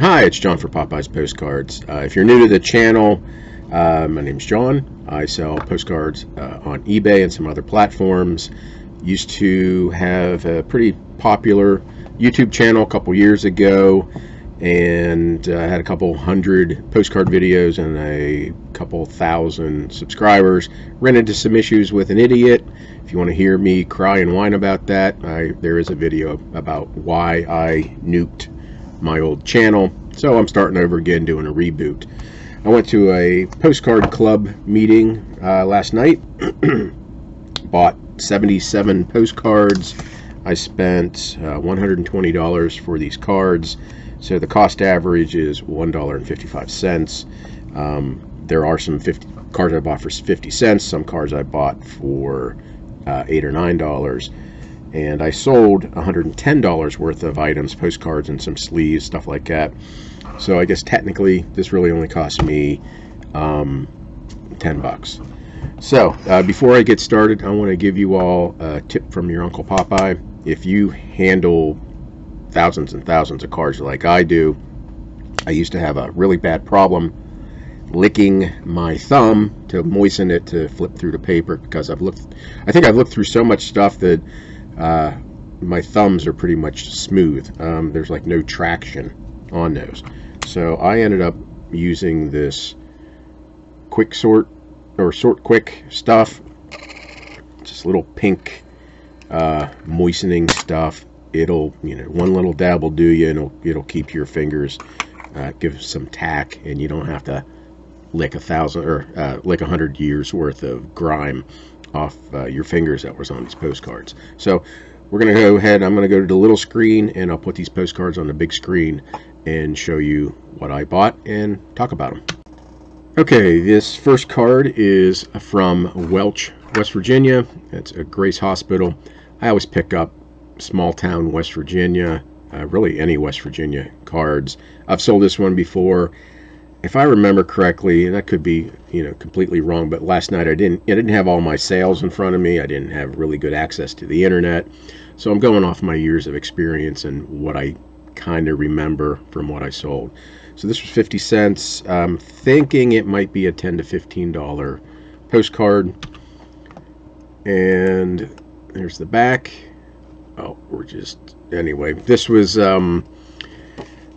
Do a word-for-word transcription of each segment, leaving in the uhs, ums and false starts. Hi, it's John for Popeyes Postcards. Uh, if you're new to the channel, uh, my name's John. I sell postcards uh, on eBay and some other platforms. Used to have a pretty popular YouTube channel a couple years ago, and uh, had a couple hundred postcard videos and a couple thousand subscribers. Ran into some issues with an idiot. If you want to hear me cry and whine about that, I, there is a video about why I nuked my old channel, so I'm starting over again, doing a reboot. I went to a postcard club meeting uh, last night. Bought seventy-seven postcards. I spent uh, one hundred twenty dollars for these cards, so the cost average is one dollar and fifty-five cents. Um, there are some fifty cards I bought for fifty cents, some cards I bought for uh, eight or nine dollars. And I sold one hundred ten dollars worth of items, postcards and some sleeves, stuff like that. So I guess technically this really only cost me um, ten bucks. So uh, before I get started, I want to give you all a tip from your Uncle Popeye. If you handle thousands and thousands of cards like I do, I used to have a really bad problem licking my thumb to moisten it to flip through the paper, because I've looked, I think I've looked through so much stuff that Uh, my thumbs are pretty much smooth. Um, there's like no traction on those. So I ended up using this quick sort or sort quick stuff. Just little pink uh, moistening stuff. It'll, you know, one little dab will do you, and it'll, it'll keep your fingers, uh, give some tack, and you don't have to lick a thousand or uh, lick a hundred years worth of grime off uh, your fingers that was on these postcards. So we're going to go ahead, I'm going to go to the little screen, and I'll put these postcards on the big screen and show you what I bought and talk about them. Okay, this first card is from Welch, West Virginia. It's a Grace Hospital. I always pick up small town West Virginia, uh, really any West Virginia cards. I've sold this one before. If I remember correctly, and that could be, you know, completely wrong, but last night I didn't, I didn't have all my sales in front of me. I didn't have really good access to the internet, so I'm going off my years of experience and what I kind of remember from what I sold. So this was fifty cents. I'm thinking it might be a ten to fifteen dollar postcard. And there's the back. Oh, we're just, anyway, this was, um,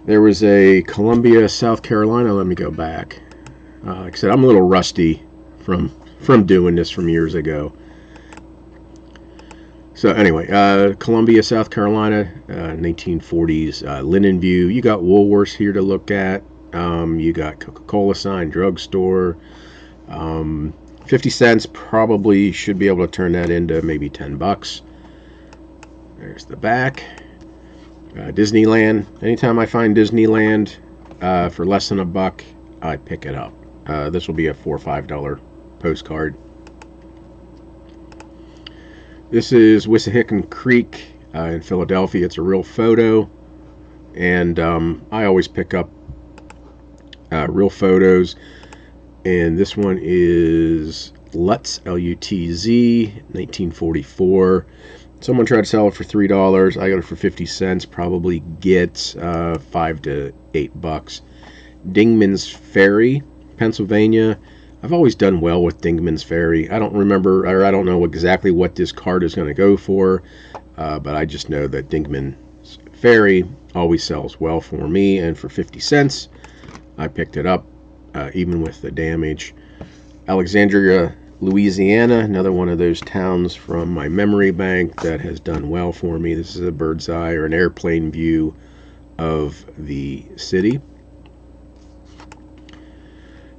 there was a Columbia, South Carolina. Let me go back. Uh, like I said, I'm a little rusty from from doing this from years ago. So anyway, uh, Columbia, South Carolina, uh, nineteen forties, uh, Linden View. You got Woolworths here to look at. Um, you got Coca-Cola sign, drugstore. Um, fifty cents, probably should be able to turn that into maybe ten bucks. There's the back. Uh, Disneyland. Anytime I find Disneyland uh, for less than a buck, I pick it up. Uh, this will be a four or five dollar postcard. This is Wissahickon Creek uh, in Philadelphia. It's a real photo, and um, I always pick up uh, real photos. And this one is Lutz, L U T Z, nineteen forty-four. Someone tried to sell it for three dollars. I got it for fifty cents. Probably gets uh, five to eight bucks. Dingman's Ferry, Pennsylvania. I've always done well with Dingman's Ferry. I don't remember, or I don't know exactly what this card is going to go for, uh, but I just know that Dingman's Ferry always sells well for me. And for fifty cents, I picked it up, uh, even with the damage. Alexandria, Louisiana, another one of those towns from my memory bank that has done well for me. This is a bird's eye or an airplane view of the city.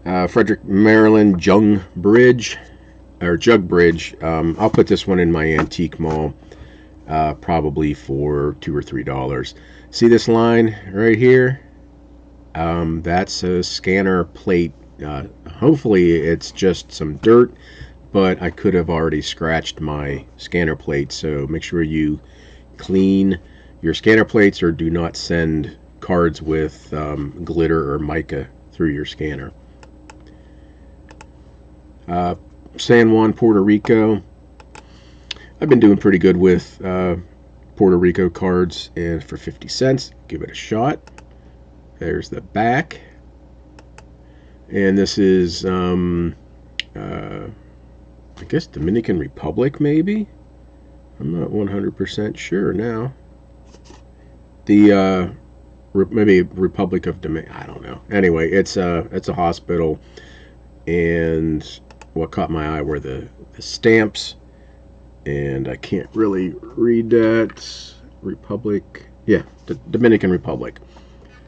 Uh, Frederick, Maryland, Jug Bridge, or Jug Bridge. Um, I'll put this one in my antique mall, uh, probably for two or three dollars. See this line right here? Um, that's a scanner plate. Uh, hopefully it's just some dirt, but I could have already scratched my scanner plate, so make sure you clean your scanner plates, or do not send cards with um, glitter or mica through your scanner. uh, San Juan, Puerto Rico. I've been doing pretty good with uh, Puerto Rico cards, and for fifty cents, give it a shot. There's the back. And this is, um, uh, I guess, Dominican Republic, maybe? I'm not one hundred percent sure now. The, uh, re maybe Republic of Dominican, I don't know. Anyway, it's a, it's a hospital. And what caught my eye were the, the stamps. And I can't really read that. Republic, yeah, the Dominican Republic.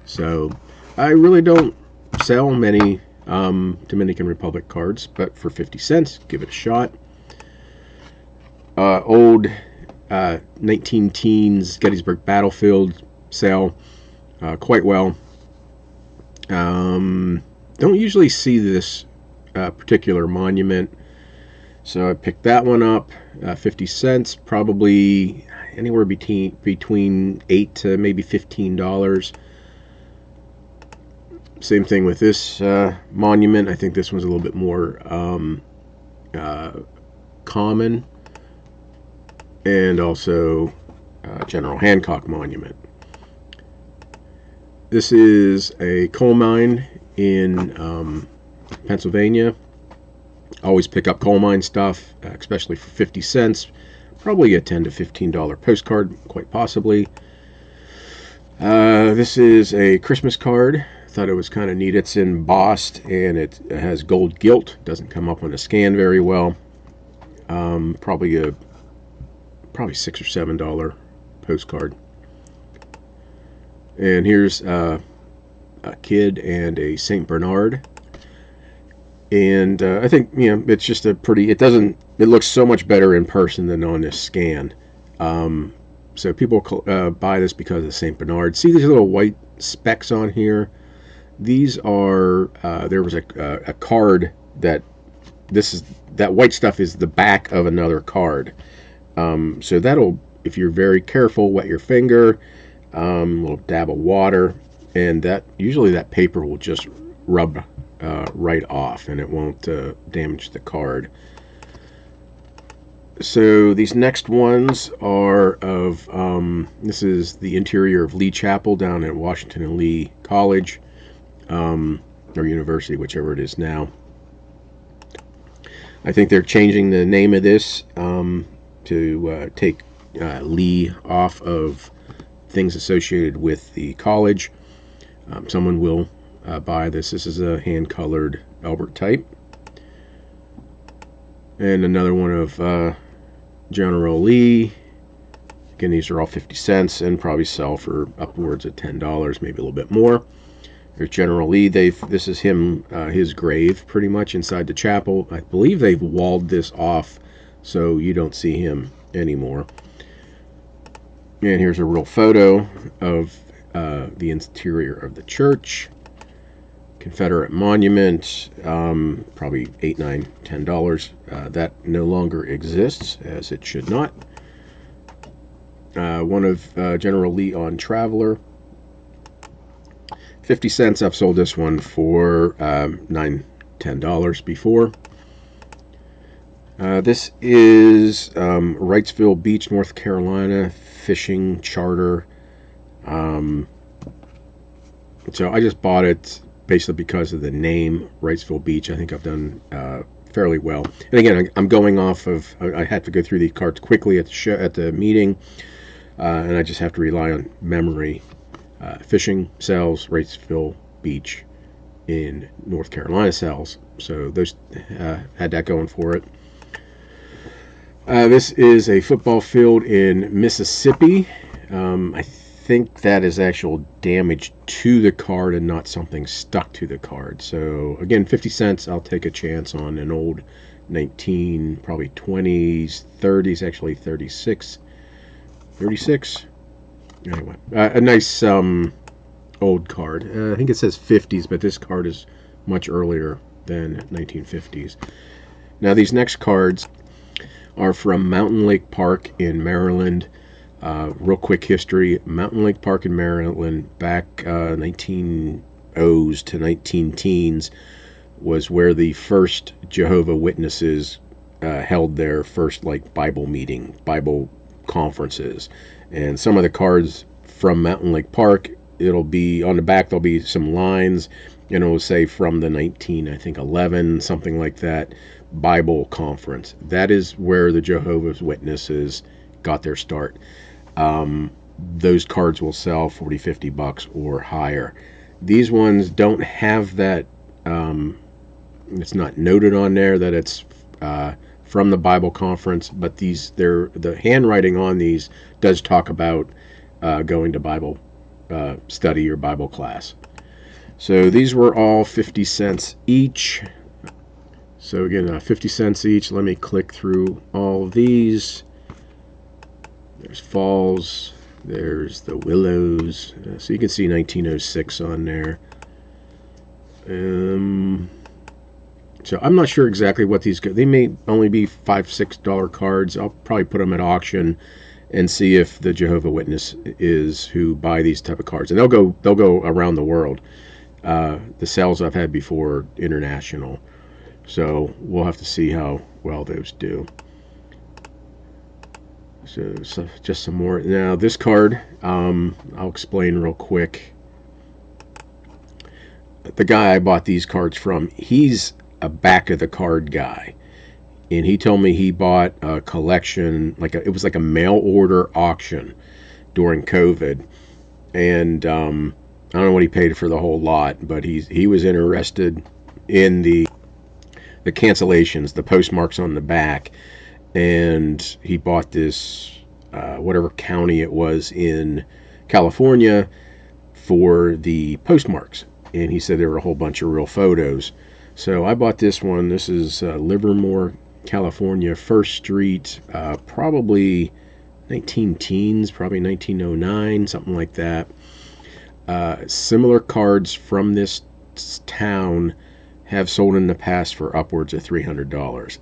So I really don't sell many um, Dominican Republic cards, but for fifty cents, give it a shot. Uh, old uh, nineteen teens Gettysburg Battlefield sell uh, quite well. Um, don't usually see this uh, particular monument, so I picked that one up. Uh, fifty cents, probably anywhere between between eight to maybe fifteen dollars. Same thing with this uh, monument. I think this one's a little bit more um, uh, common. And also uh, General Hancock Monument. This is a coal mine in um, Pennsylvania. Always pick up coal mine stuff, especially for fifty cents. Probably a ten to fifteen dollar postcard, quite possibly. Uh, this is a Christmas card. Thought it was kind of neat. It's embossed and it has gold gilt. Doesn't come up on a scan very well. Um, probably a probably six or seven dollar postcard. And here's uh, a kid and a Saint Bernard. And uh, I think, you know, it's just a pretty. It doesn't. It looks so much better in person than on this scan. Um, so people uh, buy this because of Saint Bernard. See these little white specks on here. These are uh, there was a, uh, a card that this is that white stuff is the back of another card, um, so that'll, if you're very careful, wet your finger, um, a little dab of water, and that usually that paper will just rub uh, right off and it won't uh, damage the card. So these next ones are of um, this is the interior of Lee Chapel down at Washington and Lee College. Um, or university, whichever it is now. I think they're changing the name of this um, to uh, take uh, Lee off of things associated with the college. Um, someone will uh, buy this. This is a hand-colored Albert type. And another one of uh, General Lee. Again, these are all fifty cents and probably sell for upwards of ten dollars, maybe a little bit more. There's General Lee. They've, this is him, uh, his grave, pretty much, inside the chapel. I believe they've walled this off so you don't see him anymore. And here's a real photo of uh, the interior of the church. Confederate monument, um, probably eight, nine, ten dollars. Uh, that no longer exists, as it should not. Uh, one of uh, General Lee on Traveler. fifty cents, I've sold this one for um, nine, ten dollars before. Uh, this is um, Wrightsville Beach, North Carolina, fishing charter. Um, so I just bought it basically because of the name, Wrightsville Beach. I think I've done uh, fairly well. And again, I'm going off of, I had to go through these cards quickly at the, show, at the meeting, uh, and I just have to rely on memory. Uh, fishing sells, Wrightsville Beach in North Carolina sells. So those uh, had that going for it. Uh, this is a football field in Mississippi. Um, I think that is actual damage to the card and not something stuck to the card. So again, fifty cents, I'll take a chance on an old nineteen, probably twenties, thirties, actually thirty-six. Anyway, uh, a nice um, old card. Uh, I think it says fifties, but this card is much earlier than nineteen fifties. Now, these next cards are from Mountain Lake Park in Maryland. Uh, real quick history. Mountain Lake Park in Maryland back uh, nineteen oh's to nineteen teens was where the first Jehovah's Witnesses uh, held their first like Bible meeting, Bible conferences. And some of the cards from Mountain Lake Park it'll be on the back, there'll be some lines, and it'll say from the nineteen, I think, eleven, something like that, Bible Conference. That is where the Jehovah's Witnesses got their start. Um, those cards will sell forty, fifty bucks or higher. These ones don't have that. Um, it's not noted on there that it's uh, from the Bible Conference, but these, they're, the handwriting on these does talk about uh, going to Bible uh, study or Bible class. So these were all fifty cents each. So again, uh, fifty cents each. Let me click through all these. There's Falls. There's the Willows. Uh, so you can see nineteen oh six on there. Um, so I'm not sure exactly what these go. They may only be five, six dollar cards. I'll probably put them at auction and see if the Jehovah's Witness is who buy these type of cards. And they'll go, they'll go around the world. Uh, the sales I've had before are international. So we'll have to see how well those do. So, so just some more. Now this card, um, I'll explain real quick. The guy I bought these cards from, he's a back of the card guy, and he told me he bought a collection, like a, it was like a mail order auction during COVID, and um, I don't know what he paid for the whole lot, but he's he was interested in the the cancellations, the postmarks on the back, and he bought this uh, whatever county it was in California for the postmarks. And he said there were a whole bunch of real photos. So I bought this one. This is uh, Livermore, California, first street, uh, probably nineteen teens, probably nineteen oh nine, something like that. Uh, similar cards from this town have sold in the past for upwards of three hundred dollars.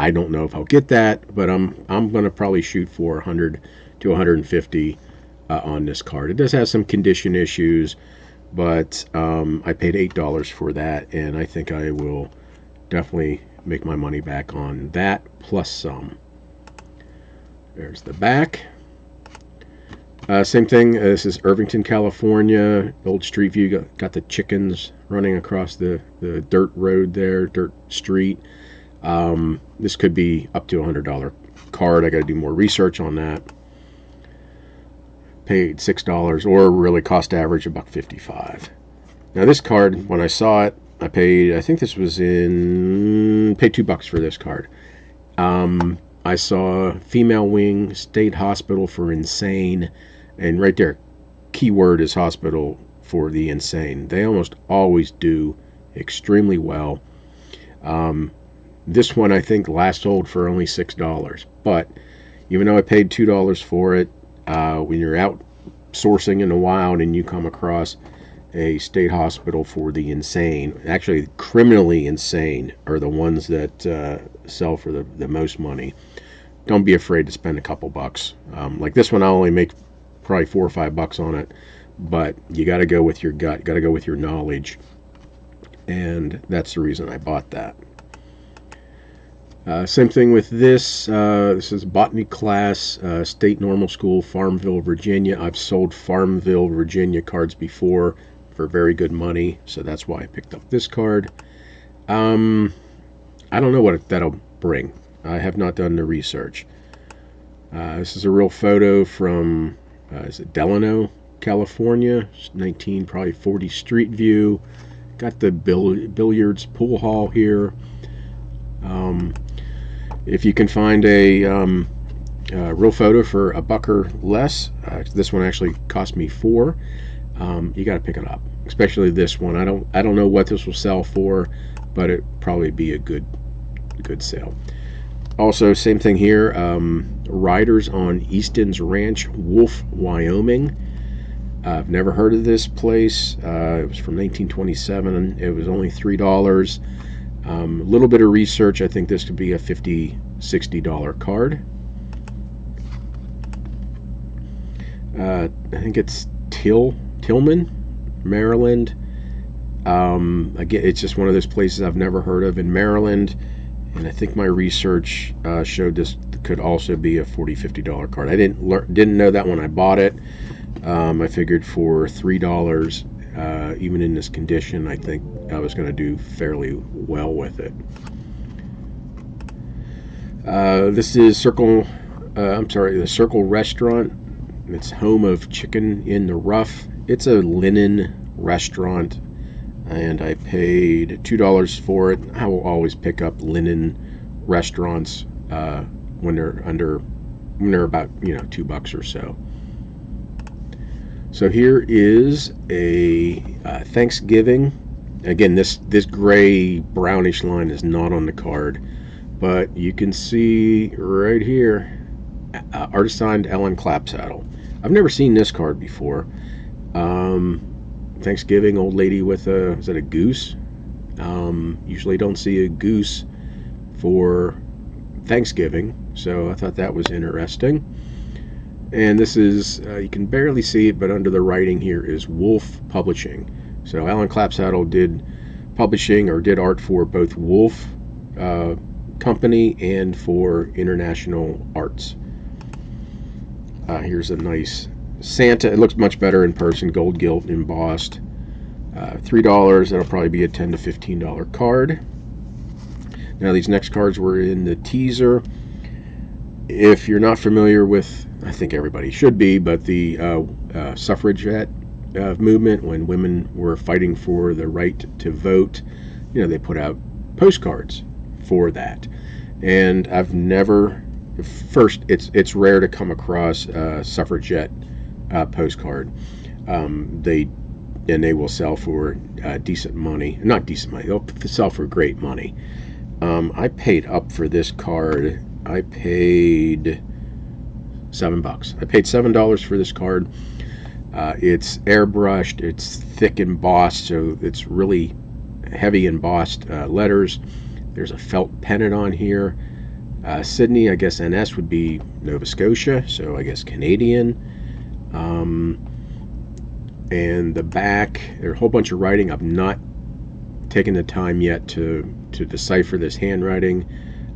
I don't know if I'll get that, but I'm I'm going to probably shoot for one hundred to one hundred fifty uh, on this card. It does have some condition issues, but um, I paid eight dollars for that, and I think I will definitely make my money back on that plus some. There's the back. Uh, same thing, uh, this is Irvington, California. Old Street View, got, got the chickens running across the, the dirt road there, dirt street. Um, this could be up to a one hundred dollar card. I got to do more research on that. Paid six dollars, or really cost average a buck fifty-five. Now this card, when I saw it, I paid, I think this was in, paid two bucks for this card. Um, I saw Female Wing State Hospital for Insane, and right there, keyword is hospital for the insane. They almost always do extremely well. Um, this one I think last sold for only six dollars, but even though I paid two dollars for it, Uh, when you're out sourcing in the wild and you come across a state hospital for the insane, actually criminally insane are the ones that uh, sell for the, the most money. Don't be afraid to spend a couple bucks. Um, like this one, I only make probably four or five bucks on it, but you got to go with your gut, got to go with your knowledge, and that's the reason I bought that. Uh, same thing with this. Uh, this is botany class, uh, State Normal School, Farmville, Virginia. I've sold Farmville, Virginia cards before for very good money, so that's why I picked up this card. Um, I don't know what it, that'll bring. I have not done the research. Uh, this is a real photo from uh, is it Delano, California, nineteen probably forty Street View. Got the bill, billiards pool hall here. Um, if you can find a, um, a real photo for a buck or less, uh, this one actually cost me four. Um, you got to pick it up, especially this one. I don't, I don't know what this will sell for, but it probably be a good, good sale. Also, same thing here. Um, Riders on Easton's Ranch, Wolf, Wyoming. Uh, I've never heard of this place. Uh, it was from nineteen twenty-seven. It was only three dollars. A um, little bit of research, I think this could be a fifty, sixty dollar card. Uh, I think it's Till, Tillman, Maryland. Um, again, it's just one of those places I've never heard of in Maryland. And I think my research uh, showed this could also be a forty, fifty dollar card. I didn't, didn't know that when I bought it. Um, I figured for three dollars, uh, even in this condition, I think I was going to do fairly well with it. Uh, this is Circle, uh, I'm sorry, the Circle Restaurant. It's home of Chicken in the Rough. It's a linen restaurant, and I paid two dollars for it. I will always pick up linen restaurants uh, when they're under, when they're about, you know, two bucks or so. So here is a uh, Thanksgiving. Again, this this gray brownish line is not on the card, but you can see right here, uh, artist signed Ellen Clapsaddle. I've never seen this card before. Um, Thanksgiving, old lady with a, is that a goose? Um, usually don't see a goose for Thanksgiving, so I thought that was interesting. And this is, uh, you can barely see it, but under the writing here is Wolf Publishing. So Ellen Clapsaddle did publishing, or did art for both Wolf uh, Company and for International Arts. Uh, here's a nice Santa. It looks much better in person, gold gilt embossed. Uh, three dollars, that'll probably be a ten to fifteen dollar card. Now these next cards were in the teaser. If you're not familiar with, I think everybody should be, but the uh, uh, Suffragette uh, movement, when women were fighting for the right to vote, you know, they put out postcards for that. And I've never, first, it's it's rare to come across a Suffragette uh, postcard. Um, they and they will sell for uh, decent money, not decent money. They'll sell for great money. Um, I paid up for this card. I paid seven bucks. I paid seven dollars for this card. Uh, it's airbrushed. It's thick embossed, so it's really heavy embossed uh, letters. There's a felt pennant on here. Uh, Sydney, I guess N S would be Nova Scotia, so I guess Canadian. Um, and the back, there's a whole bunch of writing. I've not taken the time yet to to decipher this handwriting.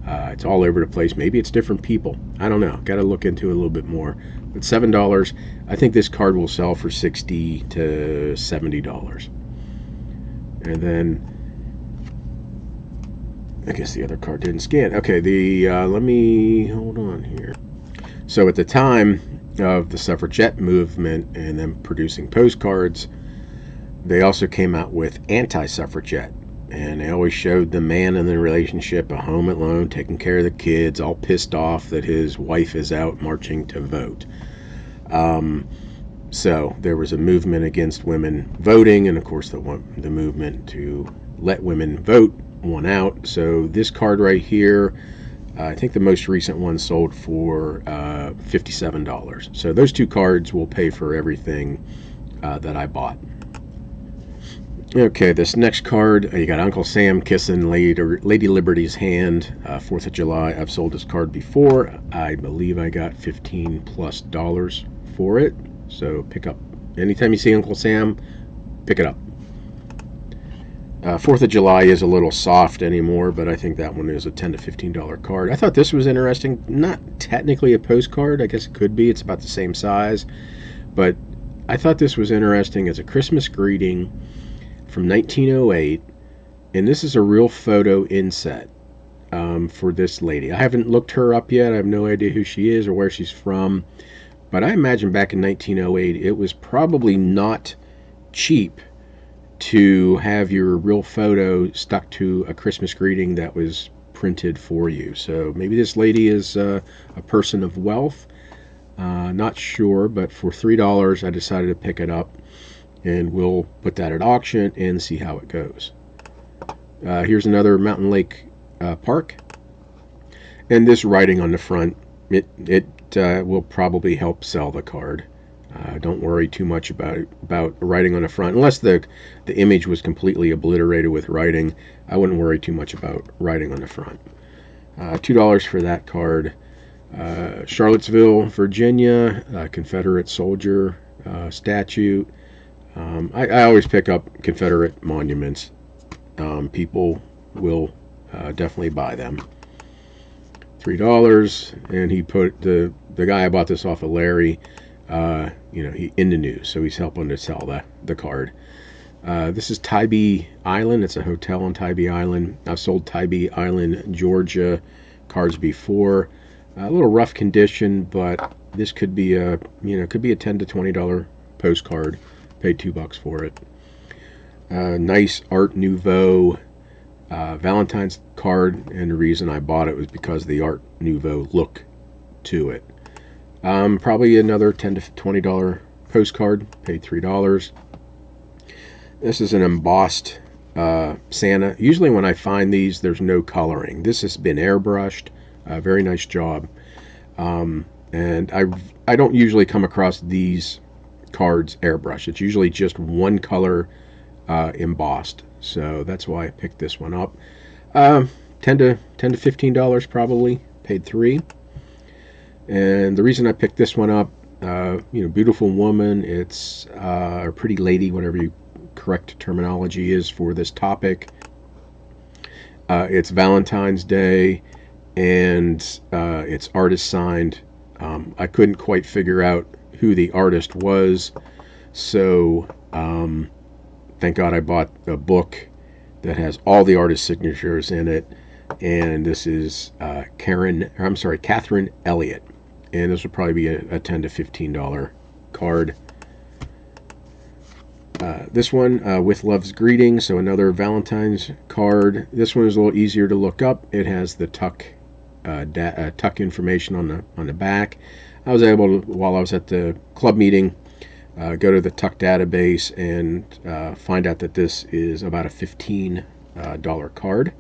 Uh, it's all over the place. Maybe it's different people. I don't know. Got to look into it a little bit more. But seven dollars. I think this card will sell for sixty to seventy dollars. And then, I guess the other card didn't scan. Okay, the uh, let me hold on here. So at the time of the Suffragette movement and them producing postcards, they also came out with anti-Suffragette. And they always showed the man in the relationship at home alone, taking care of the kids, all pissed off that his wife is out marching to vote. Um, so there was a movement against women voting, and of course the the movement to let women vote won out. So this card right here, uh, I think the most recent one sold for uh, fifty-seven dollars. So those two cards will pay for everything uh, that I bought. Okay, this next card, you got Uncle Sam kissing Lady, Lady Liberty's hand, uh, fourth of July. I've sold this card before. I believe I got fifteen plus dollars for it. So pick up. Anytime you see Uncle Sam, pick it up. Uh, fourth of July is a little soft anymore, but I think that one is a ten to fifteen dollar card. I thought this was interesting. Not technically a postcard. I guess it could be. It's about the same size. But I thought this was interesting as a Christmas greeting from nineteen oh eight, and this is a real photo inset um, for this lady. I haven't looked her up yet. I have no idea who she is or where she's from, but I imagine back in nineteen oh eight it was probably not cheap to have your real photo stuck to a Christmas greeting that was printed for you. So maybe this lady is uh, a person of wealth, uh, not sure, but for three dollars I decided to pick it up. And we'll put that at auction and see how it goes. Uh, here's another Mountain Lake uh, Park. And this writing on the front, it, it uh, will probably help sell the card. Uh, don't worry too much about about writing on the front. Unless the, the image was completely obliterated with writing, I wouldn't worry too much about writing on the front. Uh, two dollars for that card. Uh, Charlottesville, Virginia, uh, Confederate soldier uh, statue. Um, I, I always pick up Confederate monuments. Um, people will uh, definitely buy them. Three dollars, and he put the the guy I bought this off of, Larry. uh, you know, he in the news, so he's helping to sell the, the card. Uh, this is Tybee Island. It's a hotel on Tybee Island. I've sold Tybee Island, Georgia cards before. Uh, a little rough condition, but this could be a, you know, could be a ten to twenty dollar postcard. Paid two bucks for it. Uh, nice Art Nouveau uh, Valentine's card, and the reason I bought it was because of the Art Nouveau look to it. Um, probably another ten to twenty dollar postcard. Paid three dollars. This is an embossed uh, Santa. Usually when I find these, there's no coloring. This has been airbrushed. Uh, very nice job. Um, and I, I don't usually come across these cards airbrushed. It's usually just one color uh, embossed. So that's why I picked this one up. Uh, ten to fifteen dollars probably. Paid three. And the reason I picked this one up, uh, you know, beautiful woman. It's uh, a pretty lady, whatever you correct terminology is for this topic. Uh, it's Valentine's Day, and uh, it's artist signed. Um, I couldn't quite figure out who the artist was, so um, thank God I bought a book that has all the artist signatures in it. And this is uh, Karen, or I'm sorry, Catherine Elliott, and this would probably be a, a ten to fifteen dollar card. Uh, this one, uh, with love's greeting, so another Valentine's card. This one is a little easier to look up. It has the Tuck uh, uh, Tuck information on the on the back. I was able to, while I was at the club meeting, uh, go to the Tuck database and uh, find out that this is about a fifteen dollar uh, card.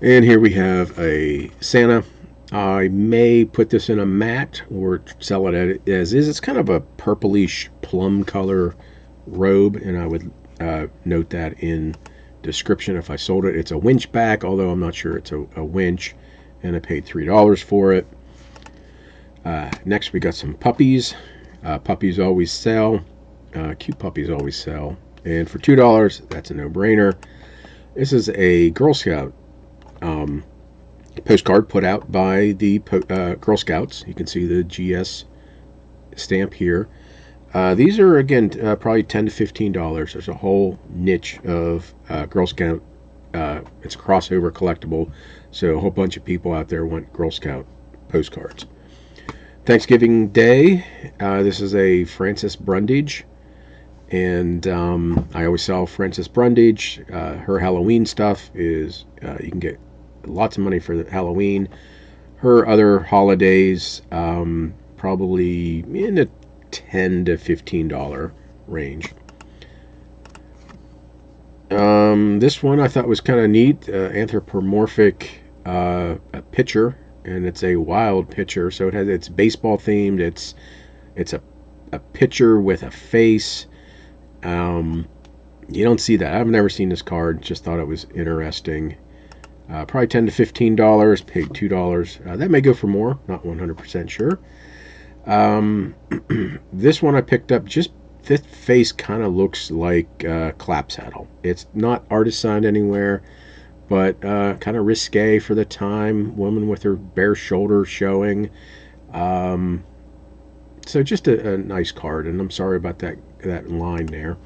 And here we have a Santa. I may put this in a matte or sell it as is. It's kind of a purplish plum color robe, and I would uh, note that in description if I sold it. It's a winchback, although I'm not sure it's a, a winch, and I paid three dollars for it. Uh, next we got some puppies. Uh, puppies always sell. Uh, cute puppies always sell. And for two dollars, that's a no-brainer. This is a Girl Scout um postcard put out by the uh, Girl Scouts. You can see the G S stamp here. Uh, these are, again, uh, probably ten to fifteen dollars. There's a whole niche of uh, Girl Scout. Uh, it's a crossover collectible, so a whole bunch of people out there want Girl Scout postcards. Thanksgiving Day. Uh, this is a Frances Brundage, and um, I always sell Frances Brundage. Uh, her Halloween stuff is, uh, you can get lots of money for the Halloween. Her other holidays, um, probably in the ten to fifteen dollar range. Um, this one I thought was kind of neat, uh, anthropomorphic uh, a pitcher, and it's a wild pitcher. So it has, it's baseball themed. It's it's a a pitcher with a face. Um, you don't see that. I've never seen this card. Just thought it was interesting. Uh, probably ten to fifteen dollars, paid two dollars. Uh, that may go for more, not one hundred percent sure. Um, this one I picked up, just this face kind of looks like uh, Clapsaddle. It's not artist signed anywhere, but uh, kind of risque for the time. Woman with her bare shoulder showing. Um, so just a, a nice card, and I'm sorry about that, that line there.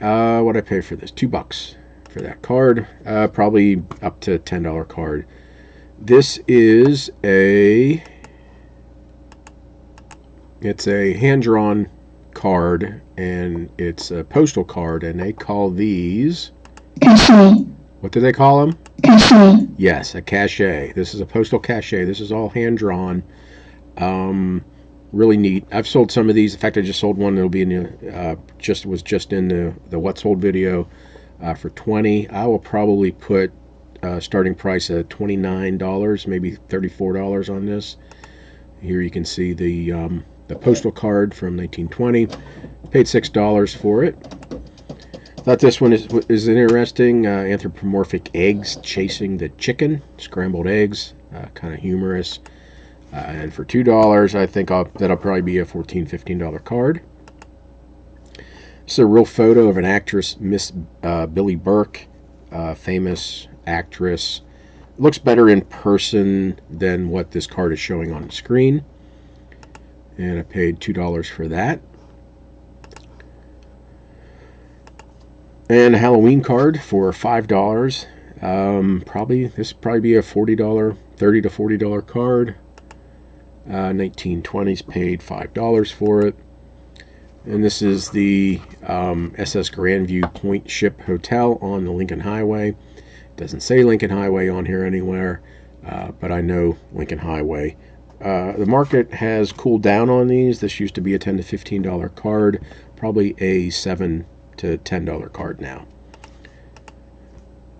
Uh, what did I pay for this? Two bucks. For that card, uh, probably up to ten dollar card. This is a it's a hand-drawn card, and it's a postal card, and they call these cachet. What do they call them? Cachet. Yes, a cachet. This is a postal cachet. This is all hand-drawn. Um, really neat. I've sold some of these. In fact, I just sold one. It'll be in the uh, just was just in the the what sold video. Uh, for twenty dollars, I will probably put uh, starting price at twenty-nine dollars, maybe thirty-four dollars on this. Here you can see the um, the postal card from nineteen twenty. Paid six dollars for it. Thought this one is is interesting. Uh, anthropomorphic eggs chasing the chicken, scrambled eggs, uh, kind of humorous. Uh, and for two dollars, I think I'll, that'll probably be a fourteen, fifteen dollar card. It's a real photo of an actress, Miss uh, Billy Burke, uh, famous actress. It looks better in person than what this card is showing on the screen. And I paid two dollars for that. And a Halloween card for five dollars. Um, probably, this would probably be a forty dollar, thirty to forty dollar card. Uh, nineteen twenties, paid five dollars for it. And this is the um, S S Grandview Point Ship Hotel on the Lincoln Highway. It doesn't say Lincoln Highway on here anywhere, uh, but I know Lincoln Highway. Uh, the market has cooled down on these. This used to be a ten to fifteen dollar card, probably a seven to ten dollar card now.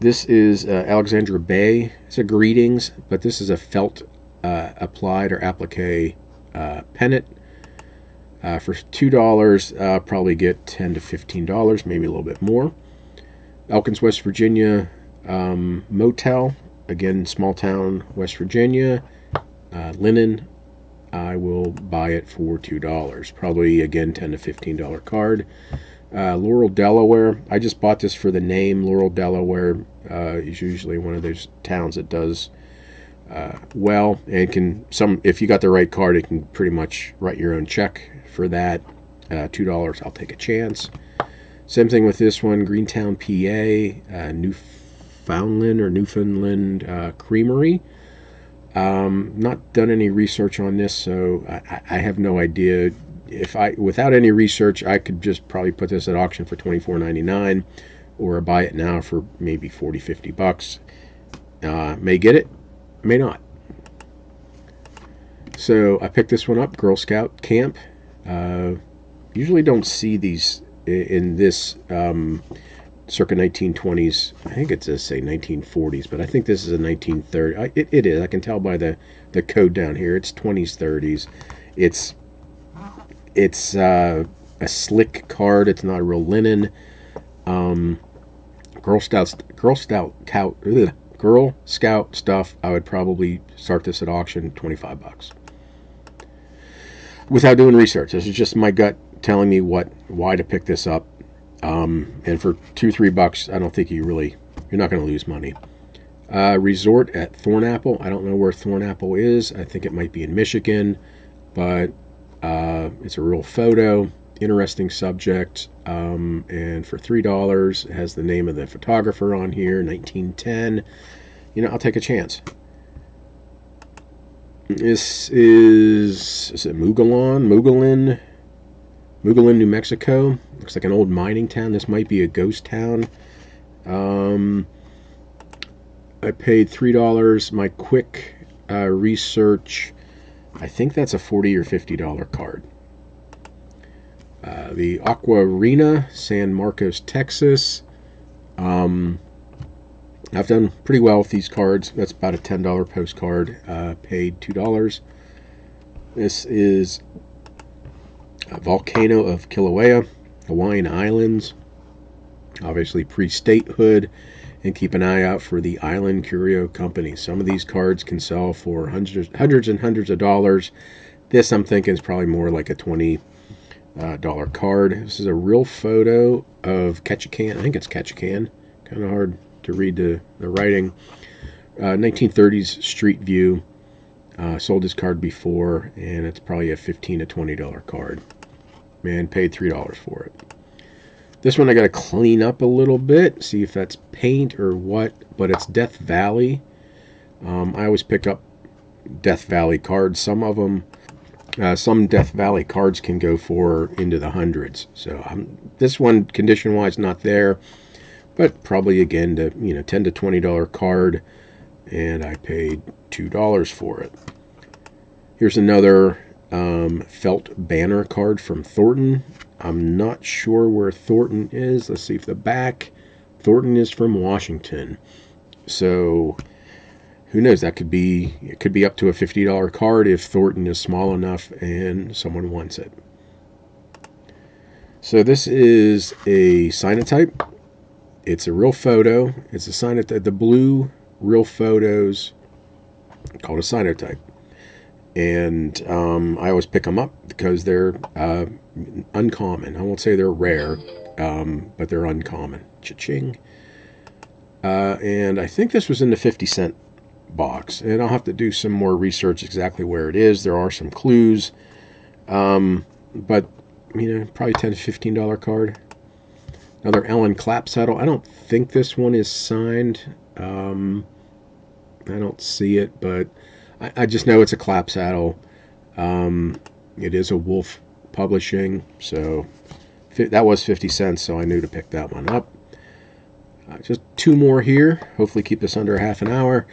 This is uh, Alexandra Bay. It's a greetings, but this is a felt uh, applied or applique uh, pennant. Uh, for two dollars, uh, probably get ten to fifteen dollars, maybe a little bit more. Elkins, West Virginia um, Motel. Again, small town, West Virginia. Uh, linen, I will buy it for two dollars. Probably, again, ten to fifteen dollar card. Uh, Laurel, Delaware. I just bought this for the name. Laurel, Delaware uh, is usually one of those towns that does uh, well. And can some, if you got the right card, it can pretty much write your own check for that. uh, two dollars, I'll take a chance. Same thing with this one, Greentown, P A, uh, Newfoundland or Newfoundland uh, Creamery. Um, not done any research on this, so I, I have no idea. If I, without any research, I could just probably put this at auction for twenty-four ninety-nine, or buy it now for maybe forty, fifty bucks. Uh, may get it, may not. So I picked this one up, Girl Scout Camp. Uh, usually don't see these in this um, circa nineteen twenties. I think it does say nineteen forties, but I think this is a nineteen thirties. It, it is. I can tell by the, the code down here. It's twenties, thirties. It's it's uh, a slick card. It's not a real linen. Um, Girl Scouts, Girl Scout, cow, ugh, Girl Scout stuff. I would probably start this at auction, twenty-five bucks. Without doing research, this is just my gut telling me what, why to pick this up. Um, and for two, three bucks, I don't think you really, you're not going to lose money. Uh, resort at Thornapple. I don't know where Thornapple is. I think it might be in Michigan, but uh, it's a real photo, interesting subject. Um, and for three dollars, it has the name of the photographer on here, nineteen ten. You know, I'll take a chance. This is, is it Mugalon, Mugalin, Mugalin, New Mexico. Looks like an old mining town. This might be a ghost town. Um, I paid three dollars. My quick uh, research, I think that's a forty or fifty dollar card. Uh, the Aqua Arena, San Marcos, Texas. Um, I've done pretty well with these cards. That's about a ten dollar postcard, uh, paid two dollars. This is a Volcano of Kilauea, Hawaiian Islands. Obviously pre-statehood, and keep an eye out for the Island Curio Company. Some of these cards can sell for hundreds, hundreds and hundreds of dollars. This, I'm thinking, is probably more like a twenty dollar uh, card. This is a real photo of Ketchikan. I think it's Ketchikan. Kind of hard to read the, the writing. uh, nineteen thirties street view. Uh, sold this card before, and it's probably a fifteen to twenty dollar card. Man, paid three dollars for it. This one I got to clean up a little bit, see if that's paint or what, but it's Death Valley. Um, I always pick up Death Valley cards. Some of them, uh, some Death Valley cards can go for into the hundreds. So I'm, this one, condition-wise, not there. But probably again to you know ten to twenty dollar card, and I paid two dollars for it. Here's another um, felt banner card from Thornton. I'm not sure where Thornton is. Let's see if the back. Thornton is from Washington, so who knows? That could be it. Could be up to a fifty dollar card if Thornton is small enough and someone wants it. So this is a cyanotype. It's a real photo. It's a sign of the blue real photos called a cyanotype, and um, I always pick them up because they're uh, uncommon. I won't say they're rare, um, but they're uncommon. Cha-ching. Uh, and I think this was in the fifty cent box. And I'll have to do some more research exactly where it is. There are some clues. Um, but, you know, probably ten to fifteen dollar card. Another Ellen Clapsaddle. I don't think this one is signed. Um, I don't see it, but I, I just know it's a Clapsaddle. Um, it is a Wolf Publishing, so that was fifty cents, so I knew to pick that one up. Uh, just two more here. Hopefully keep this under half an hour.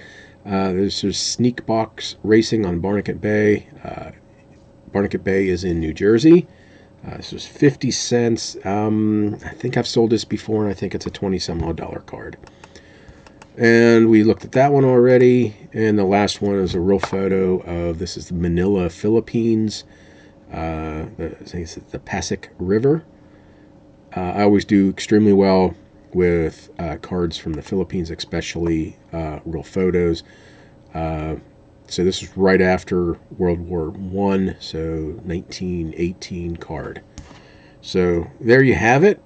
Uh, there's there's Sneak Box Racing on Barnegat Bay. Uh, Barnegat Bay is in New Jersey. Uh, this was fifty cents. Um, I think I've sold this before, and I think it's a twenty-some odd dollar card. And we looked at that one already. And the last one is a real photo of, this is the Manila, Philippines. Uh, I think it's the Pasig River. Uh, I always do extremely well with uh, cards from the Philippines, especially uh, real photos. Uh, so this is right after World War One, so nineteen eighteen card. So there you have it.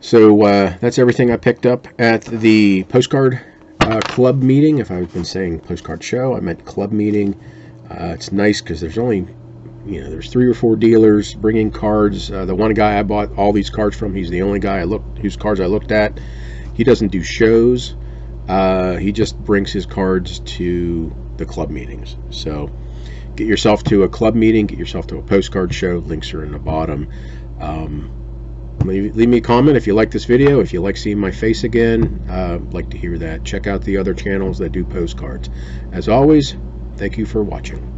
So uh, that's everything I picked up at the postcard uh, club meeting. If I've been saying postcard show, I meant club meeting. Uh, it's nice because there's only, you know, there's three or four dealers bringing cards. Uh, the one guy I bought all these cards from, he's the only guy I looked, whose cards I looked at. He doesn't do shows. Uh, he just brings his cards to the club meetings. So get yourself to a club meeting, get yourself to a postcard show. Links are in the bottom. Um, leave, leave me a comment if you like this video, if you like seeing my face again. Uh, I'd like to hear that. Check out the other channels that do postcards. As always, thank you for watching.